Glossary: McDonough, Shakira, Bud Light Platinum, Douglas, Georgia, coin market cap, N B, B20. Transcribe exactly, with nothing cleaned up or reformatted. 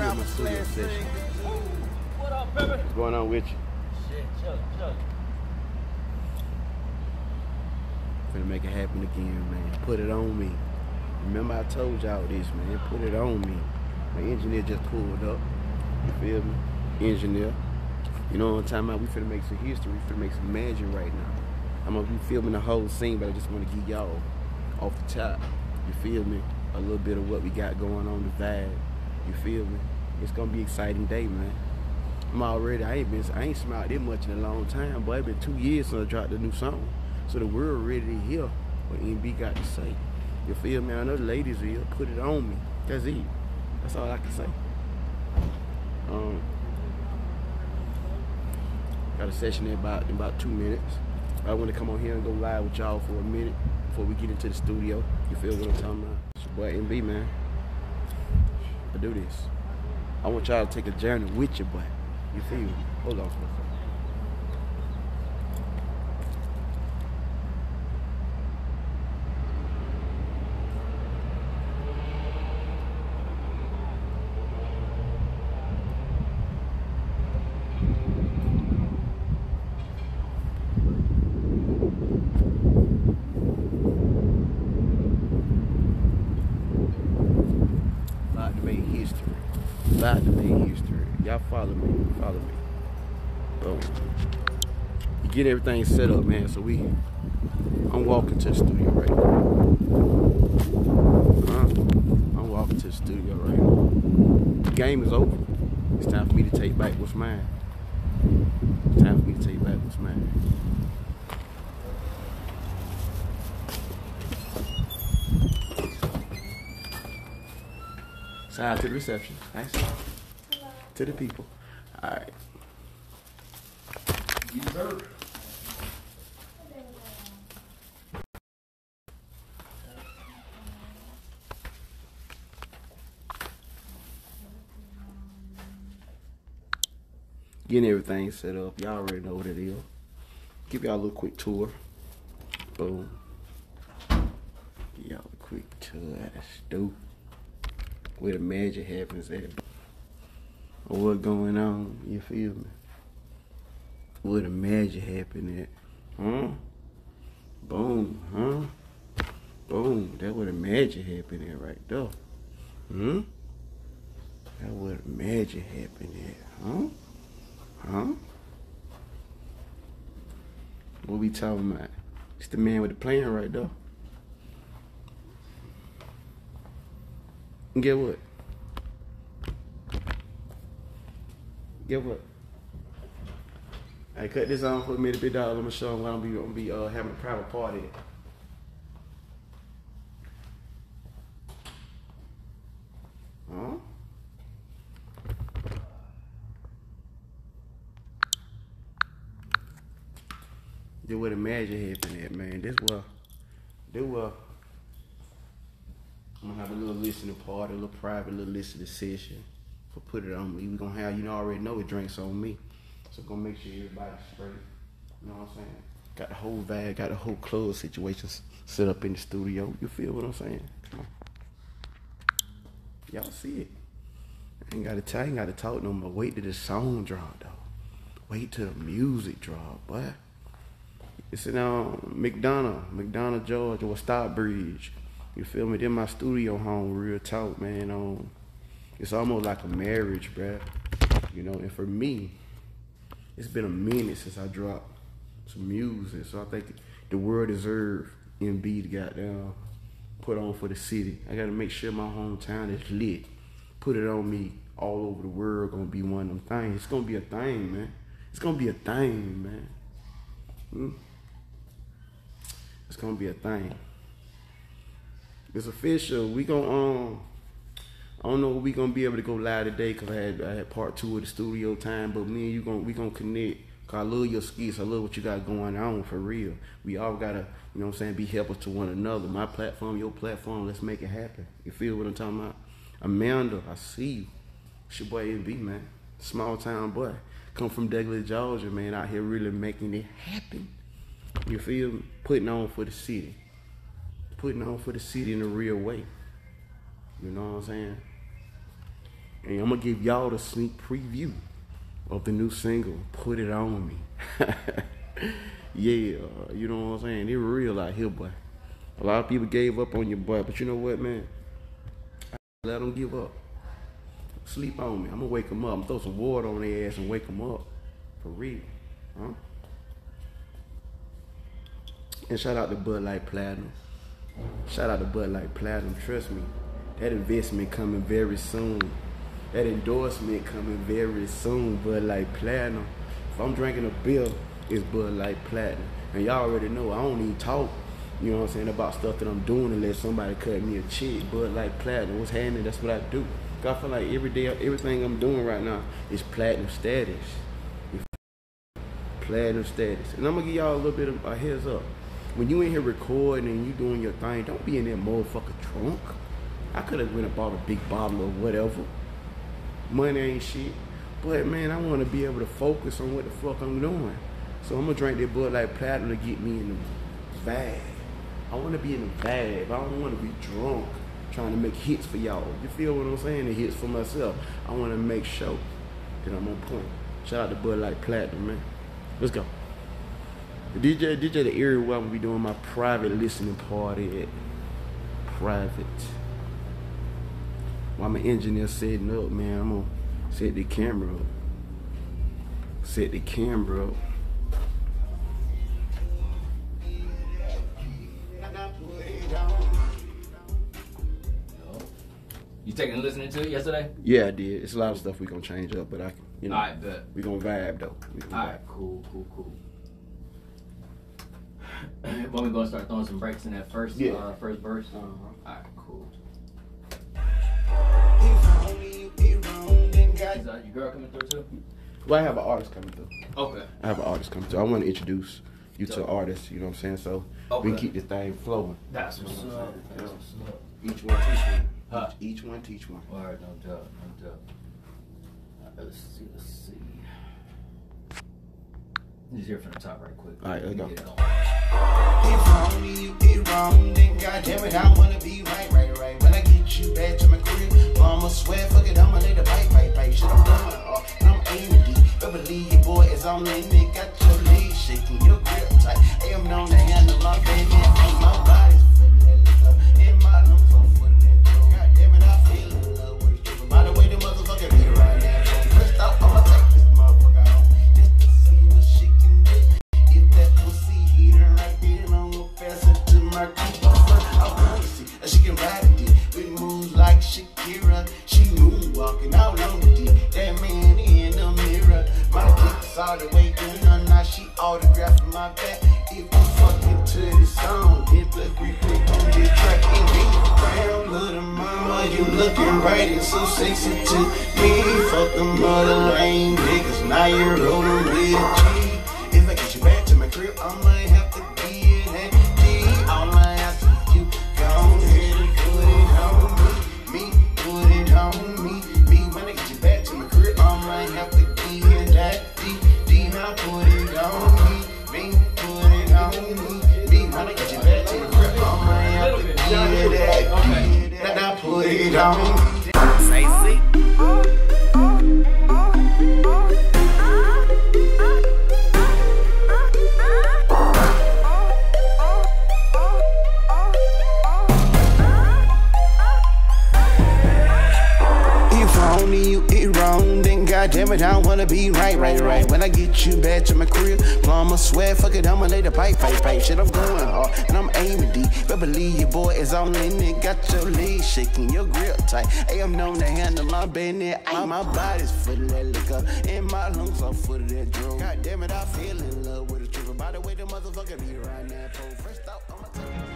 Travel Slam Session. What up, baby? What's going on with you? Shit, chill, chill. Finna make it happen again, man. Put it on me. Remember I told y'all this, man. Put it on me. My engineer just pulled up. You feel me? Engineer. You know what I'm talking about? We finna make some history. We finna make some magic right now. I'm gonna be filming the whole scene, but I just wanna give y'all off the top. You feel me? A little bit of what we got going on, the vibe. You feel me? It's gonna be an exciting day, man. I'm already, I ain't been, I ain't smiled this much in a long time, but it's been two years since I dropped a new song. So the world ready to hear what N B got to say. You feel me? I know the ladies will put it on me. That's it. That's all I can say. Um, got a session in about, in about two minutes. I want to come on here and go live with y'all for a minute before we get into the studio. You feel what I'm talking about? It's your boy N B, man. I do this. I want y'all to take a journey with your boy. You feel me? Hold on for a second. About to make history. Y'all follow me. Follow me. Boom. You get everything set up, man. So we I'm walking to the studio right now. Uh, I'm walking to the studio right now. The game is over. It's time for me to take back what's mine. It's time for me to take back what's mine. Side to the reception. Nice. Hello. To the people. All right. Yes, sir. Getting everything set up. Y'all already know what it is. Give y'all a little quick tour. Boom. Give y'all a quick tour. That's dope. Where the magic happens at, or what going on, you feel me? Where the magic happen at, huh? Boom, huh? Boom, that where the magic happen at right there, hmm? That where the magic happen at, huh? Huh? What we talking about? It's the man with the plan right there. Get what? Get what? I cut this on for a minute, big dog. I'm gonna show them why I'm gonna be, be uh, having a private party. Huh? This where the magic happened at, man. This where, this where. I'm gonna have a little listening party, a little private, little listening session for put it on me. We gonna have, you know, I already know it drinks on me, so gonna make sure everybody's straight. You know what I'm saying? Got the whole vibe, got the whole club situation set up in the studio. You feel what I'm saying? Come on, y'all see it. I ain't gotta tell, I ain't gotta talk no more. Wait till the song drop, though. Wait till the music drop, boy. It's in um, McDonough, McDonough, Georgia, or Stockbridge. You feel me? Then my studio home, real talk, man. Um, it's almost like a marriage, bruh. You know, and for me, it's been a minute since I dropped some music. So I think the world deserves N B to goddamn put on for the city. I gotta make sure my hometown is lit. Put it on me all over the world. Gonna be one of them things. It's gonna be a thing, man. It's gonna be a thing, man. Hmm? It's gonna be a thing. It's official. We gonna um, I don't know if we gonna be able to go live today because I had I had part two of the studio time. But me and you gonna we gonna connect. Cause I love your skits. I love what you got going on for real. We all gotta, you know what I'm saying, be helpers to one another. My platform, your platform. Let's make it happen. You feel what I'm talking about? Amanda, I see you. It's your boy N B, man. Small town boy. Come from Douglas, Georgia, man. Out here really making it happen. You feel me? Putting on for the city. Putting on for the city in a real way. You know what I'm saying? And I'm going to give y'all the sneak preview of the new single, Put It On Me. Yeah, you know what I'm saying? It real out here, boy. A lot of people gave up on your boy, but you know what, man? I let them give up. Sleep on me. I'm going to wake them up. I'm going to throw some water on their ass and wake them up. For real. Huh? And shout out to Bud Light Platinum. Shout out to Bud Light Platinum. Trust me, that investment coming very soon. That endorsement coming very soon, Bud Light Platinum. If I'm drinking a beer, it's Bud Light Platinum. And y'all already know, I don't even talk, you know what I'm saying, about stuff that I'm doing unless somebody cut me a check. Bud Light Platinum, what's happening, that's what I do. I feel like every day, everything I'm doing right now is platinum status. Platinum status. And I'm going to give y'all a little bit of a heads up. When you in here recording and you doing your thing, don't be in that motherfucker drunk. I could have went and bought a big bottle or whatever. Money ain't shit. But man, I want to be able to focus on what the fuck I'm doing. So I'm going to drink that Bud Light Platinum to get me in the vibe. I want to be in the vibe. I don't want to be drunk trying to make hits for y'all. You feel what I'm saying? The hits for myself. I want to make sure that I'm on point. Shout out to Bud Light Platinum, man. Let's go. D J, D J the area where I'm going to be doing my private listening party at. Private. While my engineer setting up, man, I'm going to set the camera up. Set the camera up. You taking and listening to it yesterday? Yeah, I did. It's a lot of stuff we going to change up, but I can, you know. All right, bet. We going to vibe, though. We gonna All right, vibe. cool, cool, cool. Well, we gonna start throwing some breaks in that first, yeah. uh, first verse. Uh-huh. All right, cool. Is uh, your girl coming through too? Well, I have an artist coming through. Okay. I have an artist coming through. I want to introduce you so. to artists. You know what I'm saying? So okay. we can keep this thing flowing. That's what's you know what up. That's what's up. Each one teach one. Huh? Each, each one teach one. All right, no doubt, no doubt. All right, let's see, let's see. Just hear it from the top right quick. All right, let's go. If only you did wrong, then goddamn it, I wanna be right, right, right. When I get you back to my crib, mama swear, fuck it, I'ma let it bite, bite, bite. Shit, I'm done with all, and I'm aiming deep. But believe your boy is on in it, got your legs shaking, your grip tight. I am known to handle my baby, and my body's feeling love. In my room, so feeling it. Goddamn it, I feel in love with you. By the way, the motherfucker be right now. First off, I'ma take. Shakira, she moonwalking out on the deep. That man in the mirror, my dick's all the way in her. Now she autographing my back. If we fucking to the song, then plus we pick on this track. And then brown little mama, you looking right and so sexy to me. Fuck the mother lane niggas, now you're rolling with G. If I get you back to my crib, I might have to be in that D. All I ask is you gone here to put it on me. Me, put it on me, me, when I get you back to my crib, I might have to be in that D, D, now put it on me, me, put it on me, me, when I get you back to my crib, I might have to be in that D, now put it on me. Damn it, I don't wanna be right, right, right. When I get you back to my crib, mama swear, fuck it, I'ma lay the pipe, pipe, pipe. Shit, I'm going hard and I'm aiming deep. But believe your boy is on in it. Got your legs shaking, your grip tight. Hey, I'm known to handle my business. My body's full of that liquor, and my lungs are full of that drug. God damn it, I feel in love with a tripper. By the way, the motherfucker be right now, first out, I'ma take it.